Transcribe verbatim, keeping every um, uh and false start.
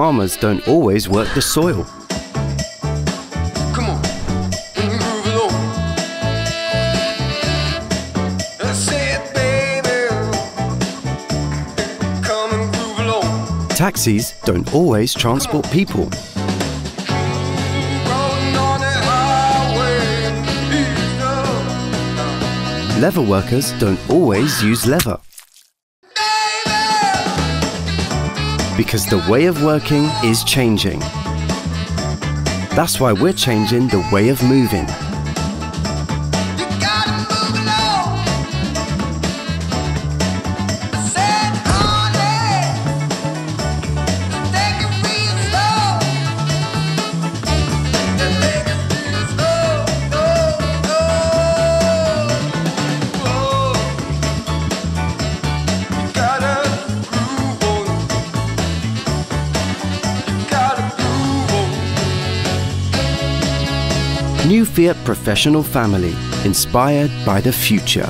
farmers don't always work the soil. Come on, we can groove it over. That's it, baby. Come and groove it over. Taxis don't always transport people. Leather workers don't always use leather. Because the way of working is changing. That's why we're changing the way of moving. New Fiat Professional family, inspired by the future.